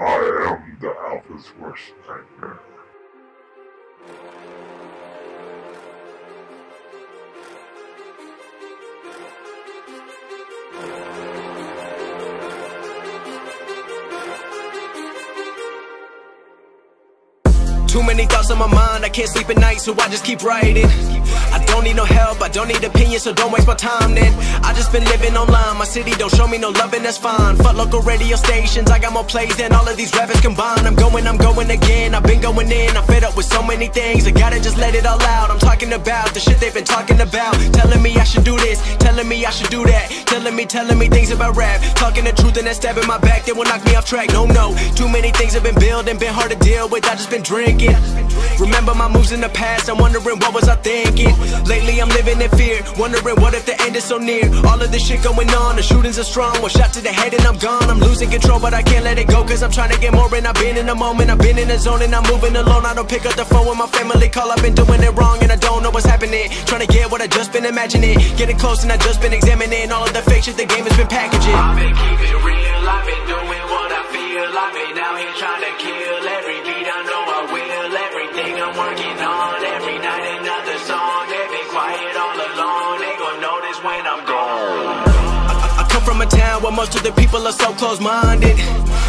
I am the Alpha's worst nightmare. Too many thoughts on my mind, I can't sleep at night, so I just keep writing. I don't need no help, I don't need opinions, so don't waste my time then. I just been living online, my city don't show me no love and that's fine. Fuck local radio stations, I got more plays than all of these rappers combined. I'm going again, I've been going in, I'm fed up with so many things. I gotta just let it all out, I'm talking about the shit they've been talking about. Telling me I should do this, telling me I should do that. Telling me things about rap, talking the truth and that stab in my back, they will knock me off track, no. Too many things have been building, been hard to deal with, I just been drinking. Remember my moves in the past, I'm wondering what was I thinking. Lately I'm living in fear, wondering what if the end is so near. All of this shit going on, the shootings are strong. One shot to the head and I'm gone. I'm losing control but I can't let it go, cause I'm trying to get more. And I've been in the moment, I've been in the zone, and I'm moving alone. I don't pick up the phone when my family call, I've been doing it wrong and I don't know what's happening. Trying to get what I just been imagining, getting close and I just been examining all of the fake shit the game has been packaging. I've been keeping real, I've been doing what I feel. I've been out here trying to kill every beat I know I will. Everything I'm working on, every night another song. They've been quiet all along, they gon' notice when I'm gone. I come from a town where most of the people are so close-minded.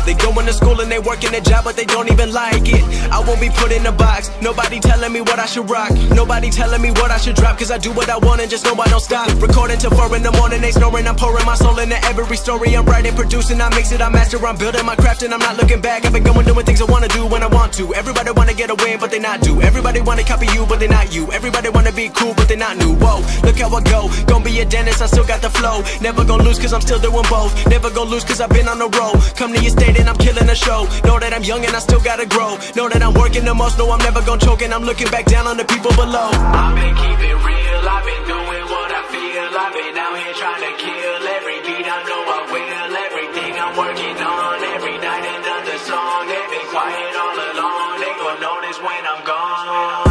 They going to school and they working a job, but they don't even like it. I won't be put in a box, nobody telling me what I should rock, nobody telling me what I should drop, cause I do what I want and just know I don't stop. Recording till 4 in the morning, they snoring, I'm pouring my soul into every story. I'm writing, producing, I mix it, I master, I'm building my craft and I'm not looking back. I've been going doing things I wanna do when I want to. Everybody wanna get away, but they not do. Everybody wanna copy you, but they not you. Everybody wanna be cool, but they not new. Whoa, look how I go, gon' be a dentist, I still got the flow. Never gon' lose cause I'm still doing both, never gon' lose cause I've been on the road. Come to your state and I'm killing the show. Know that I'm young and I still gotta grow. Know that I'm working the most, no I'm never gonna choke. And I'm looking back down on the people below. I've been keeping real, I've been doing what I feel. I've been out here trying to kill every beat I know I will. Everything I'm working on, every night another song. They've been quiet all along, they gon' notice when I'm gone.